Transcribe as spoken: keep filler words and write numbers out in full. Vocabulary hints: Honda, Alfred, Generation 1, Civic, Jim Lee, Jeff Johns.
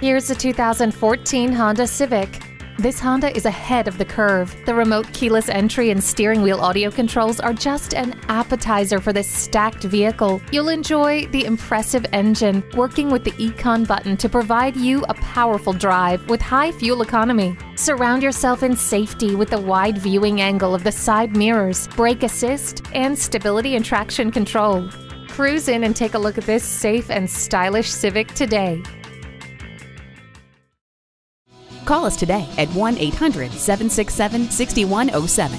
Here's the two thousand fourteen Honda Civic. This Honda is ahead of the curve. The remote keyless entry and steering wheel audio controls are just an appetizer for this stacked vehicle. You'll enjoy the impressive engine, working with the Econ button to provide you a powerful drive with high fuel economy. Surround yourself in safety with the wide viewing angle of the side mirrors, brake assist, and stability and traction control. Cruise in and take a look at this safe and stylish Civic today. Call us today at one eight hundred, seven six seven, six one oh seven.